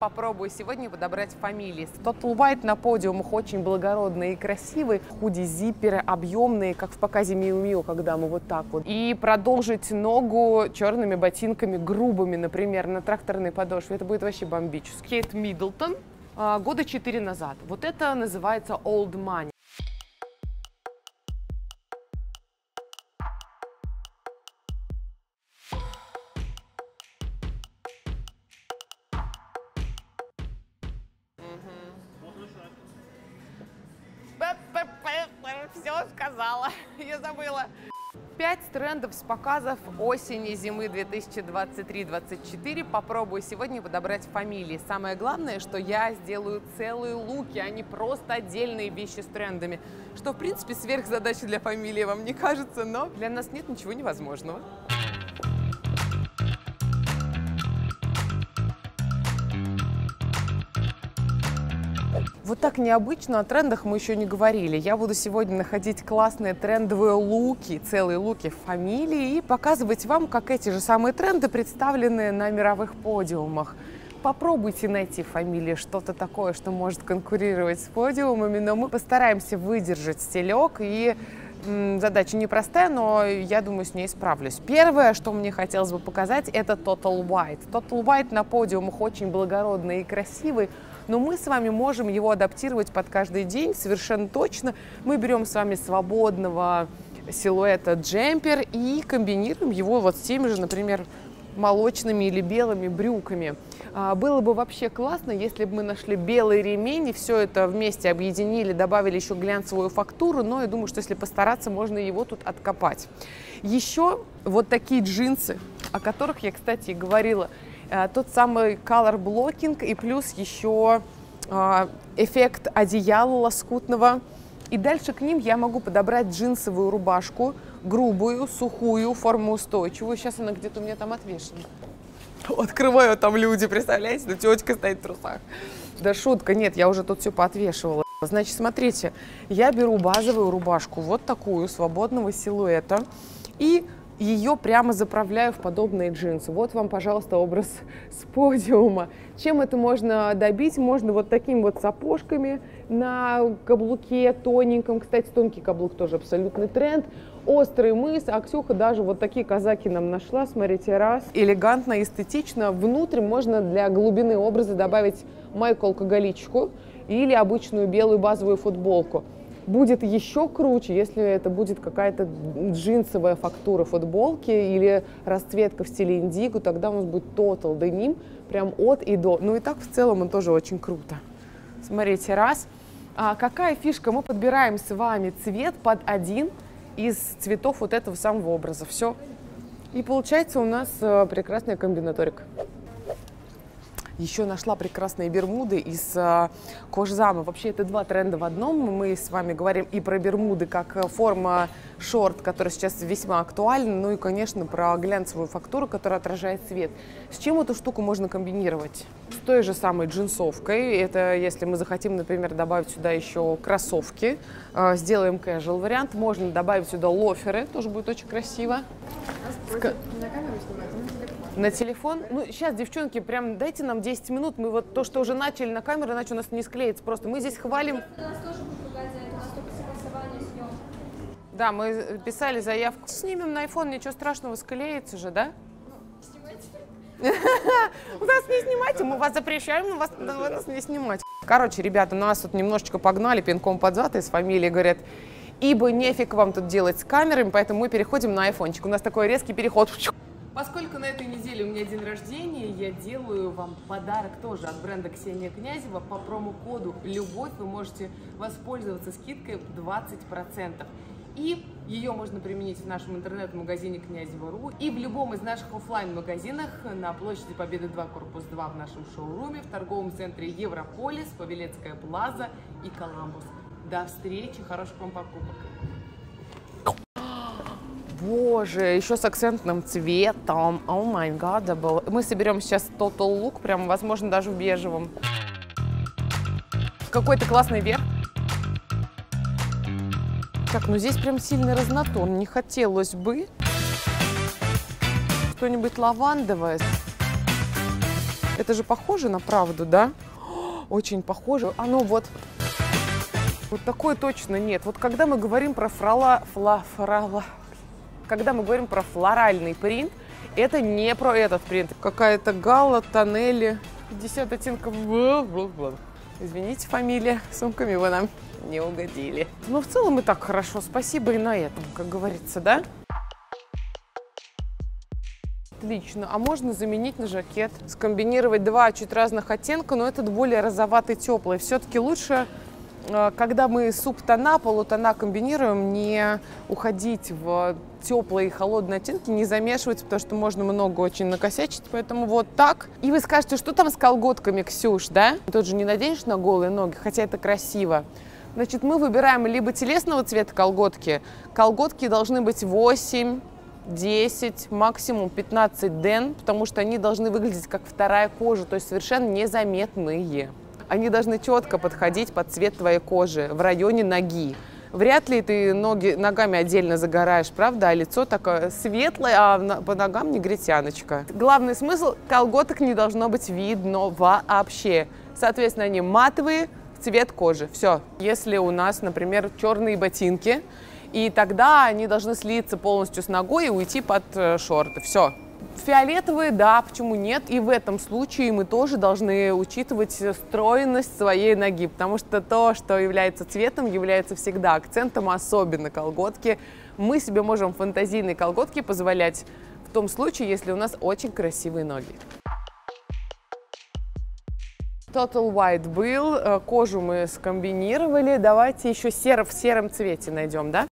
Попробую сегодня подобрать фамилии. Тот улыбает на подиумах очень благородные и красивые. Худи-зиперы, объемные, как в показе Miu Miu, когда мы вот так вот. И продолжить ногу черными ботинками, грубыми, например, на тракторной подошве. Это будет вообще бомбически. Кейт Миддлтон, года 4 назад. Вот это называется old money. Все сказала, я забыла. 5 трендов с показов осени-зимы 2023-2024. Попробую сегодня подобрать фамилии. Самое главное, что я сделаю целые луки, а не просто отдельные вещи с трендами. Что, в принципе, сверхзадача для фамилии, вам не кажется, но для нас нет ничего невозможного. Вот так необычно, о трендах мы еще не говорили. Я буду сегодня находить классные трендовые луки, целые луки в фамилии, и показывать вам, как эти же самые тренды представлены на мировых подиумах. Попробуйте найти в фамилии что-то такое, что может конкурировать с подиумами, но мы постараемся выдержать стилек, и задача непростая, но я думаю, с ней справлюсь. Первое, что мне хотелось бы показать, это Total White. Total White на подиумах очень благородный и красивый, но мы с вами можем его адаптировать под каждый день совершенно точно. Мы берем с вами свободного силуэта джемпер и комбинируем его вот с теми же, например, молочными или белыми брюками. Было бы вообще классно, если бы мы нашли белый ремень и все это вместе объединили, добавили еще глянцевую фактуру, но я думаю, что если постараться, можно его тут откопать. Еще вот такие джинсы, о которых я, кстати, говорила. Тот самый color blocking и плюс еще эффект одеяла лоскутного. И дальше к ним я могу подобрать джинсовую рубашку, грубую, сухую, формоустойчивую. Сейчас она где-то у меня там отвешена. Открываю, там люди, представляете, но тетка стоит в трусах. Да шутка, нет, я уже тут все поотвешивала. Значит, смотрите, я беру базовую рубашку, вот такую, свободного силуэта, и ее прямо заправляю в подобные джинсы. Вот вам, пожалуйста, образ с подиума. Чем это можно добить? Можно вот такими вот сапожками на каблуке тоненьком. Кстати, тонкий каблук тоже абсолютный тренд. Острый мыс. А Ксюха даже вот такие казаки нам нашла. Смотрите, раз. Элегантно, эстетично. Внутрь можно для глубины образа добавить майку-алкоголичку или обычную белую базовую футболку. Будет еще круче, если это будет какая-то джинсовая фактура футболки или расцветка в стиле индиго, тогда у нас будет total denim, прям от и до. Ну и так в целом он тоже очень круто. Смотрите, раз. А какая фишка? Мы подбираем с вами цвет под один из цветов вот этого самого образа. Все. И получается у нас прекрасная комбинаторика. Еще нашла прекрасные бермуды из кожзама. Вообще, это два тренда в одном. Мы с вами говорим и про бермуды, как форма шорт, которая сейчас весьма актуальна, ну и, конечно, про глянцевую фактуру, которая отражает свет. С чем эту штуку можно комбинировать? С той же самой джинсовкой. Это если мы захотим, например, добавить сюда еще кроссовки. Сделаем casual вариант. Можно добавить сюда лоферы, тоже будет очень красиво. На телефон? Ну, сейчас, девчонки, прям дайте нам 10 минут. Мы вот то, что уже начали на камеру, иначе у нас не склеится. Просто мы здесь хвалим. Да, мы писали заявку. Снимем на iPhone, ничего страшного, склеится же, да? У нас не снимайте, мы вас запрещаем, но вас не снимать. Короче, ребята, нас тут немножечко погнали пинком под зад из фамилии, говорят, ибо нефиг вам тут делать с камерами, поэтому мы переходим на айфончик. У нас такой резкий переход. Поскольку на этой неделе у меня день рождения, я делаю вам подарок тоже от бренда Ксения Князева. По промокоду «Любовь» вы можете воспользоваться скидкой 20%. И ее можно применить в нашем интернет-магазине Князево.ру и в любом из наших офлайн-магазинах на площади Победы 2, корпус 2 в нашем шоуруме, в торговом центре Европолис, Павелецкая Плаза и Коламбус. До встречи, хороших вам покупок! Боже, еще с акцентным цветом. О май гад, мы соберем сейчас total look, прям, возможно, даже в бежевом. Какой-то классный верх. Так, ну здесь прям сильный разнотон, не хотелось бы. Что-нибудь лавандовое. Это же похоже на правду, да? Очень похоже. А ну вот. Вот такое точно нет. Вот когда мы говорим про когда мы говорим про флоральный принт, это не про этот принт. Какая-то гала, тоннели, 50 оттенков. Извините, фамилия, сумками вы нам не угодили. Но в целом и так хорошо. Спасибо и на этом, как говорится, да? Отлично. А можно заменить на жакет. Скомбинировать два чуть разных оттенка, но этот более розоватый, теплый. Все-таки лучше, когда мы субтона, полутона комбинируем, не уходить в теплые и холодные оттенки, не замешивать, потому что можно много очень накосячить, поэтому вот так. И вы скажете, что там с колготками, Ксюш, да? Тут же не наденешь на голые ноги, хотя это красиво. Значит, мы выбираем либо телесного цвета колготки, колготки должны быть 8, 10, максимум 15 ден, потому что они должны выглядеть как вторая кожа, то есть совершенно незаметные. Они должны четко подходить под цвет твоей кожи, в районе ноги. Вряд ли ты ногами отдельно загораешь, правда? А лицо такое светлое, а по ногам негритяночка. Главный смысл – колготок не должно быть видно вообще. Соответственно, они матовые, в цвет кожи. Все. Если у нас, например, черные ботинки, и тогда они должны слиться полностью с ногой и уйти под шорты. Все. Фиолетовые, да, почему нет? И в этом случае мы тоже должны учитывать стройность своей ноги, потому что то, что является цветом, является всегда акцентом, особенно колготки. Мы себе можем фантазийные колготки позволять в том случае, если у нас очень красивые ноги. Total White был, кожу мы скомбинировали, давайте еще в сером цвете найдем, да?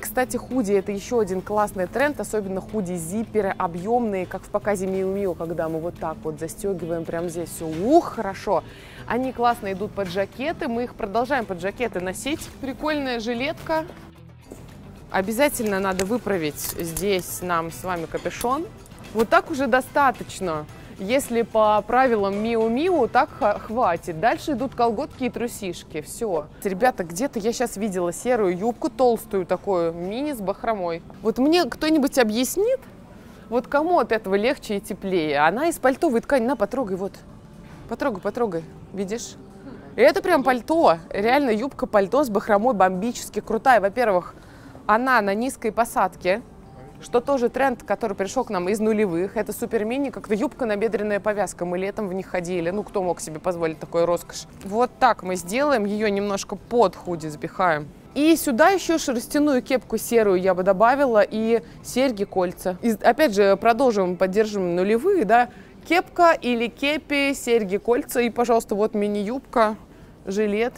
Кстати, худи – это еще один классный тренд, особенно худи-зиперы объемные, как в показе Miu Miu, когда мы вот так вот застегиваем прямо здесь все. Ух, хорошо! Они классно идут под жакеты, мы их продолжаем под жакеты носить. Прикольная жилетка. Обязательно надо выправить здесь нам с вами капюшон. Вот так уже достаточно. Если по правилам Miu Miu, так хватит. Дальше идут колготки и трусишки. Все. Ребята, где-то я сейчас видела серую юбку, толстую такую, мини с бахромой. Вот мне кто-нибудь объяснит, вот кому от этого легче и теплее? Она из пальтовой ткани. На, потрогай, вот. Потрогай, потрогай. Видишь? И это прям пальто. Реально юбка-пальто с бахромой бомбически крутая. Во-первых, она на низкой посадке, что тоже тренд, который пришел к нам из нулевых. Это супермини, как-то юбка-набедренная повязка. Мы летом в них ходили. Ну, кто мог себе позволить такой роскошь? Вот так мы сделаем. Ее немножко под худи запихаем. И сюда еще шерстяную кепку серую я бы добавила и серьги-кольца. Опять же, продолжим, поддержим нулевые, да? Кепка или кепи, серьги-кольца. И, пожалуйста, вот мини-юбка, жилет.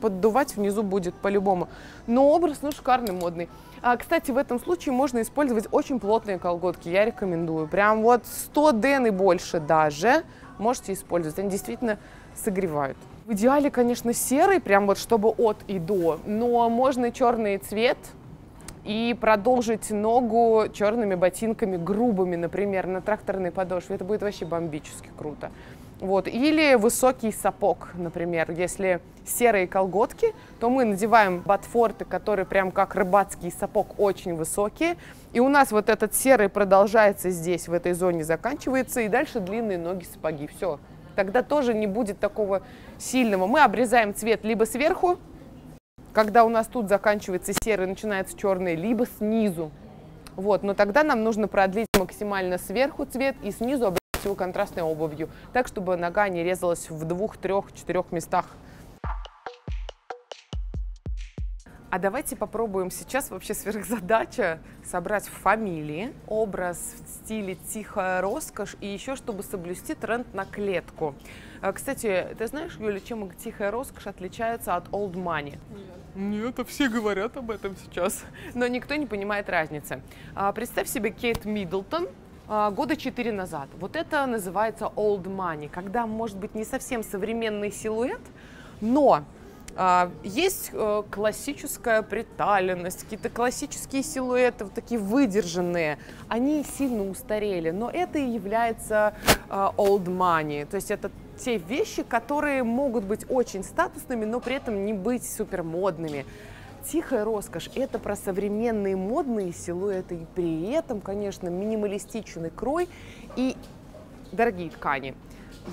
Поддувать внизу будет по-любому. Но образ, ну, шикарный, модный. А, кстати, в этом случае можно использовать очень плотные колготки. Я рекомендую. Прям вот 100 ден и больше даже можете использовать. Они действительно согревают. В идеале, конечно, серый, прям вот чтобы от и до. Но можно черный цвет и продолжить ногу черными ботинками грубыми, например, на тракторной подошве. Это будет вообще бомбически круто. Вот. Или высокий сапог, например. Если серые колготки, то мы надеваем ботфорты, которые прям как рыбацкий сапог, очень высокие. И у нас вот этот серый продолжается здесь, в этой зоне заканчивается, и дальше длинные ноги, сапоги. Все. Тогда тоже не будет такого сильного. Мы обрезаем цвет либо сверху, когда у нас тут заканчивается серый, начинается черный, либо снизу. Вот. Но тогда нам нужно продлить максимально сверху цвет и снизу обрезать его контрастной обувью, так, чтобы нога не резалась в 2, 3, 4 местах. А давайте попробуем сейчас, вообще сверхзадача, собрать фамилии, образ в стиле тихая роскошь и еще, чтобы соблюсти тренд на клетку. Кстати, ты знаешь, Юля, чем тихая роскошь отличается от old money? Нет, а все говорят об этом сейчас, но никто не понимает разницы. Представь себе Кейт Миддлтон, года 4 назад. Вот это называется old money, когда, может быть, не совсем современный силуэт, но есть классическая приталенность, какие-то классические силуэты, вот такие выдержанные. Они сильно устарели, но это и является old money. То есть это те вещи, которые могут быть очень статусными, но при этом не быть супермодными. Тихая роскошь – это про современные модные силуэты и при этом, конечно, минималистичный крой и дорогие ткани.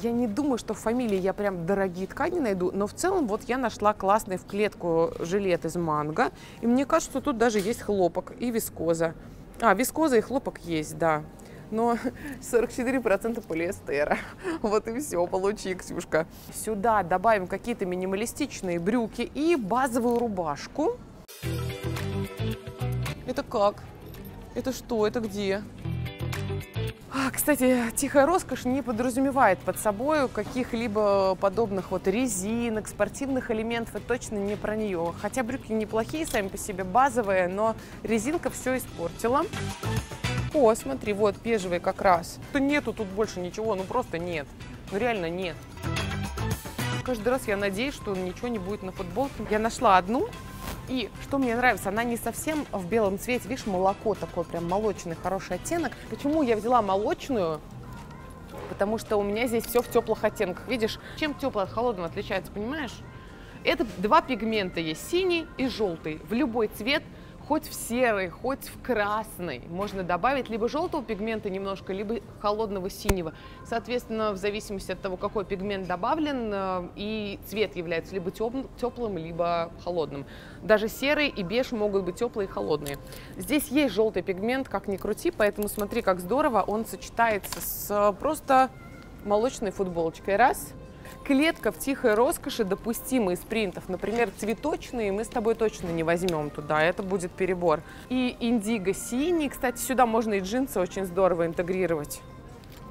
Я не думаю, что в фамилии я прям дорогие ткани найду, но в целом вот я нашла классный в клетку жилет из манго. И мне кажется, что тут даже есть хлопок и вискоза. А, вискоза и хлопок есть, да. Но 44% полиэстера. Вот и все, получи, Ксюшка. Сюда добавим какие-то минималистичные брюки и базовую рубашку. Это как? Это что? Это где? Кстати, тихая роскошь не подразумевает под собой каких-либо подобных вот резинок, спортивных элементов. Это точно не про нее. Хотя брюки неплохие сами по себе, базовые, но резинка все испортила. О, смотри, вот бежевый как раз. Нету тут больше ничего, ну просто нет. Ну реально нет. Каждый раз я надеюсь, что ничего не будет на футболке. Я нашла одну. И что мне нравится, она не совсем в белом цвете. Видишь, молоко такое, прям молочный, хороший оттенок. Почему я взяла молочную? Потому что у меня здесь все в теплых оттенках. Видишь, чем теплое от холодного отличается, понимаешь? Это два пигмента есть, синий и желтый. В любой цвет, хоть в серый, хоть в красный, можно добавить либо желтого пигмента немножко, либо холодного синего. Соответственно, в зависимости от того, какой пигмент добавлен, и цвет является либо теплым, либо холодным. Даже серый и беж могут быть теплые и холодные. Здесь есть желтый пигмент, как ни крути, поэтому смотри, как здорово он сочетается с просто молочной футболочкой. Раз. Клетка в тихой роскоши допустима из принтов. Например, цветочные мы с тобой точно не возьмем туда, это будет перебор. И индиго-синий, кстати, сюда можно и джинсы очень здорово интегрировать.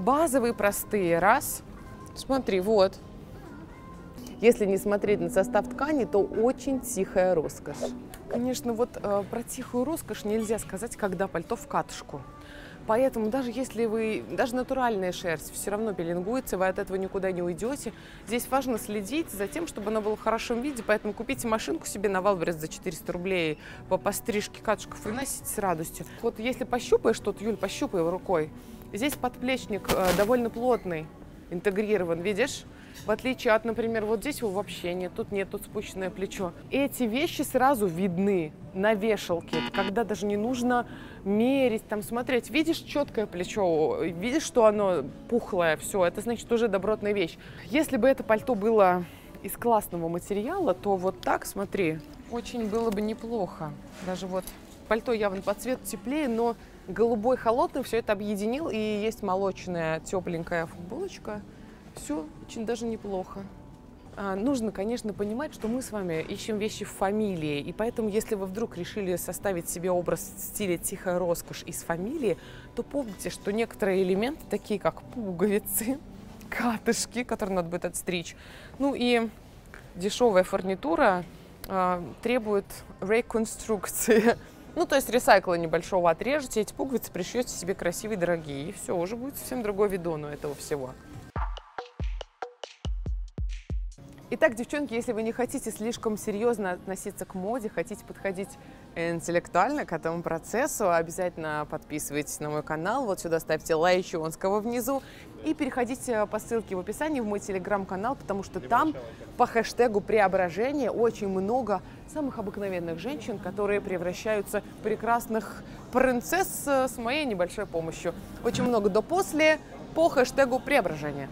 Базовые, простые, раз. Смотри, вот. Если не смотреть на состав ткани, то очень тихая роскошь. Конечно, вот про тихую роскошь нельзя сказать, когда пальто в катушку. Поэтому даже если вы, даже натуральная шерсть все равно пилингуется, вы от этого никуда не уйдете. Здесь важно следить за тем, чтобы она была в хорошем виде, поэтому купите машинку себе на Валберес за 400 рублей по стрижке катушков и носите с радостью. Вот если пощупаешь что-то, Юль, пощупай его рукой. Здесь подплечник довольно плотный, интегрирован, видишь? В отличие от, например, вот здесь его вообще нет, тут нет, тут спущенное плечо. Эти вещи сразу видны на вешалке, когда даже не нужно мерить, там смотреть. Видишь четкое плечо, видишь, что оно пухлое, все, это значит уже добротная вещь. Если бы это пальто было из классного материала, то вот так, смотри, очень было бы неплохо. Даже вот пальто явно по цвету теплее, но голубой холодный все это объединил, и есть молочная тепленькая футболочка. Все очень даже неплохо. Нужно, конечно, понимать, что мы с вами ищем вещи в фамилии, и поэтому, если вы вдруг решили составить себе образ стиля тихая роскошь из фамилии, то помните, что некоторые элементы, такие как пуговицы, катышки, которые надо будет отстричь, ну и дешевая фурнитура требует реконструкции. Ну, то есть ресайкла небольшого отрежете, эти пуговицы пришьете себе красивые, дорогие, и все, уже будет совсем другой видон у этого всего. Итак, девчонки, если вы не хотите слишком серьезно относиться к моде, хотите подходить интеллектуально к этому процессу, обязательно подписывайтесь на мой канал, вот сюда ставьте лайчонского внизу и переходите по ссылке в описании в мой телеграм-канал, потому что там по хэштегу преображение очень много самых обыкновенных женщин, которые превращаются в прекрасных принцесс с моей небольшой помощью. Очень много до-после по хэштегу преображение.